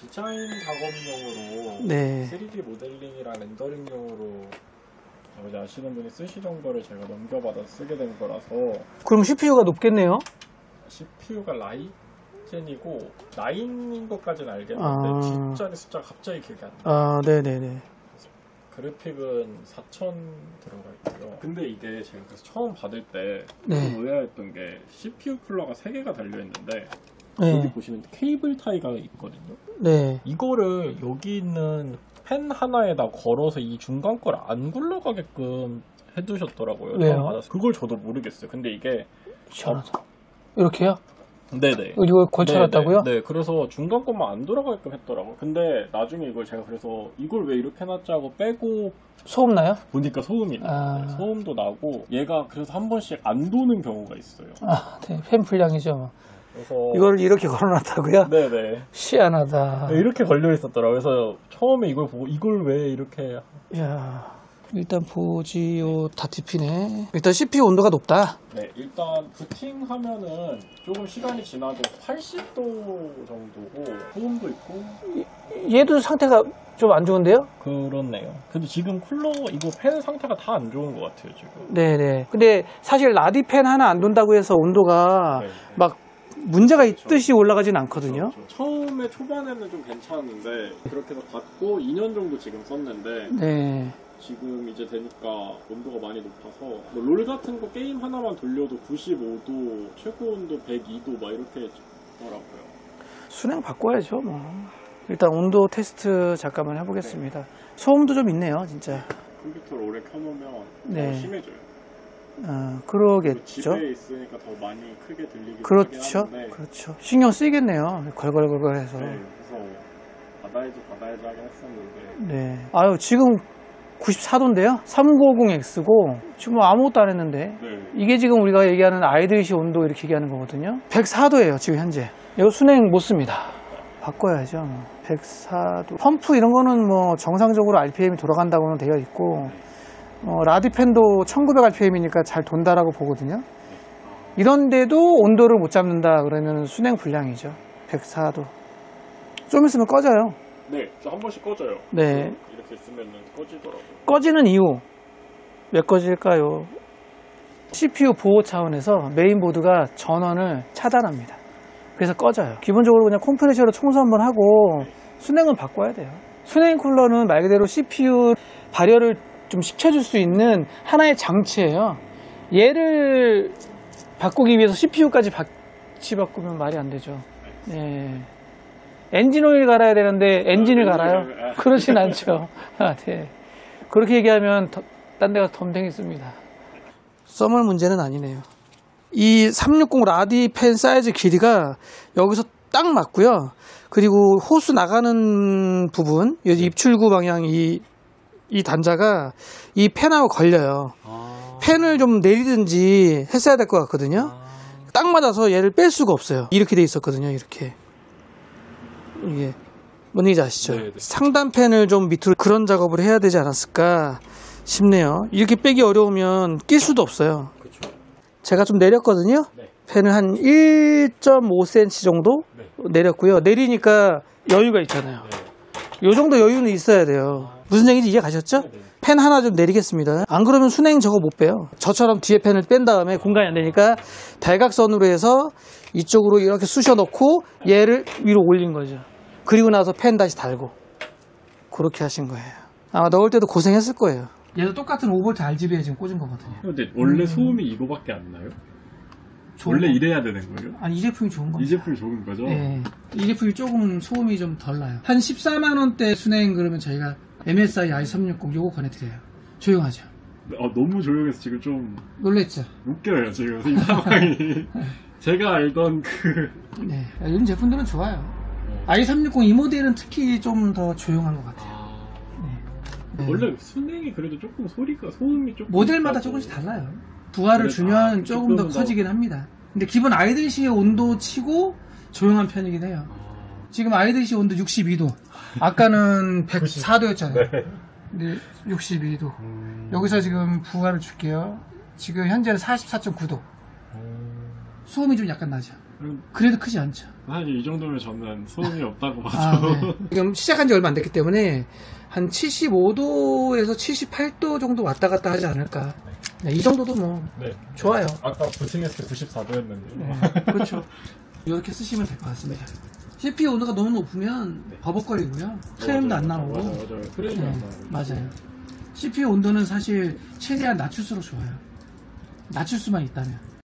디자인 작업용으로 네. 3D 모델링이랑 렌더링용으로 아시는 분이 쓰시던 거를 제가 넘겨받아 쓰게 된 거라서. 그럼 CPU가 높겠네요? CPU가 라이젠이고 9인 것까지는 알겠는데 뒷자리 숫자가 갑자기 기억이 안 나요. 아, 네네네. 그래픽은 4000 들어가 있고요. 근데 이게 제가 그래서 처음 받을 때 네. 의아했던 게 CPU 쿨러가 3개가 달려있는데 네. 여기 보시면 케이블 타이가 있거든요. 네. 이거를 여기 있는 펜 하나에다 걸어서 이 중간 걸 안 굴러가게끔 해두셨더라고요. 왜요? 그걸 저도 모르겠어요. 근데 이게 이렇게요? 네네. 이거 걸쳐놨다고요? 네. 그래서 중간 것만 안 돌아가게끔 했더라고요. 근데 나중에 이걸 제가 그래서 이걸 왜 이렇게 해놨지 하고 빼고 소음 나요? 보니까 소음이 나요. 네, 소음도 나고 얘가 그래서 한 번씩 안 도는 경우가 있어요. 아, 네. 팬 불량이죠. 그래서 이걸 이렇게 걸어놨다고요? 네네. 희한하다. 이렇게 걸려 있었더라고요. 그래서 처음에 이걸 보고 이걸 왜 이렇게. 이야, 일단 보지요. 다 뒤피네. 일단 CPU 온도가 높다. 네, 일단 부팅하면은 조금 시간이 지나도 80도 정도고 소음도 있고. 얘도 상태가 좀 안 좋은데요? 그렇네요. 근데 지금 쿨러 이거 팬 상태가 다 안 좋은 것 같아요 지금. 네네. 근데 사실 라디 팬 하나 안 돈다고 해서 온도가 네네. 막 문제가 있듯이 올라가진 않거든요. 그렇죠. 처음에 초반에는 좀 괜찮았는데 그렇게 해서 받고 2년 정도 지금 썼는데 네. 지금 이제 되니까 온도가 많이 높아서 뭐 롤 같은 거 게임 하나만 돌려도 95도, 최고 온도 102도 막 이렇게 있더라고요. 수냉 바꿔야죠 뭐. 일단 온도 테스트 잠깐만 해보겠습니다. 네. 소음도 좀 있네요 진짜. 컴퓨터를 오래 켜놓으면 네. 더 심해져요. 아, 그러겠죠. 집에 있으니까 더 많이 크게 들리긴 그렇죠. 하긴 하는데 그렇죠. 신경 쓰이겠네요. 걸걸걸걸 해서. 네, 그래서 받아야지 하긴 했었는데. 네. 아유, 지금 94도인데요? 3950X고 지금 아무것도 안 했는데. 네. 이게 지금 우리가 얘기하는 아이드시 온도 이렇게 얘기하는 거거든요. 104도예요, 지금 현재. 이거 수냉 못 씁니다. 바꿔야죠. 104도. 펌프 이런 거는 뭐 정상적으로 RPM이 돌아간다고는 되어 있고 네. 라디팬도 1900rpm이니까 잘 돈다라고 보거든요. 이런데도 온도를 못 잡는다 그러면 수냉 불량이죠. 104도. 좀 있으면 꺼져요. 네, 저 한 번씩 꺼져요. 네. 이렇게 있으면 꺼지더라고요. 꺼지는 이유 왜 꺼질까요? CPU 보호 차원에서 메인보드가 전원을 차단합니다. 그래서 꺼져요. 기본적으로 그냥 컴프레셔로 청소 한번 하고 수냉은 바꿔야 돼요. 수냉 쿨러는 말 그대로 CPU 발열을 좀 식혀줄 수 있는 하나의 장치예요. 얘를 바꾸기 위해서 CPU까지 같이 바꾸면 말이 안 되죠. 네. 엔진오일 갈아야 되는데 엔진을 갈아요? 그러진 않죠. 아, 네. 그렇게 얘기하면 딴 데 가서 덤탱이 씁니다. 써멀 문제는 아니네요. 이 360 라디 팬 사이즈 길이가 여기서 딱 맞고요. 그리고 호수 나가는 부분, 여기 입출구 방향 이 단자가 이 펜하고 걸려요. 펜을 좀 내리든지 했어야 될 것 같거든요. 딱 맞아서 얘를 뺄 수가 없어요. 이렇게 돼 있었거든요. 이렇게. 이게 뭔지 아시죠? 네네. 상단 펜을 좀 밑으로 그런 작업을 해야 되지 않았을까 싶네요. 이렇게 빼기 어려우면 낄 수도 없어요. 그쵸. 제가 좀 내렸거든요. 네. 펜을 한 1.5cm 정도 네. 내렸고요. 내리니까 여유가 있잖아요. 네. 요 정도 여유는 있어야 돼요. 무슨 얘기인지 이해 가셨죠? 네네. 펜 하나 좀 내리겠습니다. 안 그러면 수냉 저거 못 빼요. 저처럼 뒤에 펜을 뺀 다음에 공간이 안 되니까 대각선으로 해서 이쪽으로 이렇게 쑤셔 넣고 얘를 위로 올린 거죠. 그리고 나서 펜 다시 달고 그렇게 하신 거예요. 아마 넣을 때도 고생했을 거예요. 얘도 똑같은 5V RGB에 지금 꽂은 거거든요. 근데 원래 소음이 이거밖에 안 나요? 원래 이래야 되는 거예요? 아니, 이 제품이 좋은 거죠. 이 제품이 좋은 거죠? 네. 이 제품이 조금 소음이 좀 덜 나요. 한 14만원대 수냉 그러면 저희가 MSI i360 요거 권해드려요. 조용하죠? 아, 너무 조용해서 지금 좀 놀랬죠? 웃겨요 지금 이 상황이. 제가 알던 그 네, 이런 제품들은 좋아요. i360 이 모델은 특히 좀 더 조용한 것 같아요. 네. 원래 수냉이 그래도 조금 소리가 소음이 조금 모델마다 있다고. 조금씩 달라요. 부하를 주면 조금 더 커지긴 합니다. 근데 기본 아이들시의 온도 치고 조용한 편이긴 해요. 지금 아이들시 온도 62도, 아까는 104도였잖아요. 네. 근데 62도. 여기서 지금 부하를 줄게요. 지금 현재는 44.9도. 소음이 좀 약간 나죠. 그래도 크지 않죠. 사실 이 정도면 저는 소음이 없다고 봐서. 아, 네. 지금 시작한 지 얼마 안 됐기 때문에 한 75도에서 78도 정도 왔다 갔다 하지 않을까. 네, 이 정도도 뭐 네. 좋아요. 아까 부팅했을 때 94도였는데. 네, 그렇죠. 이렇게 쓰시면 될 것 같습니다. CPU 온도가 너무 높으면 네. 버벅거리고요. 프레임도 안 나오고. 맞아요. 프레임이 안 나오고. 맞아요. CPU 온도는 사실 최대한 낮출수록 좋아요. 낮출 수만 있다면.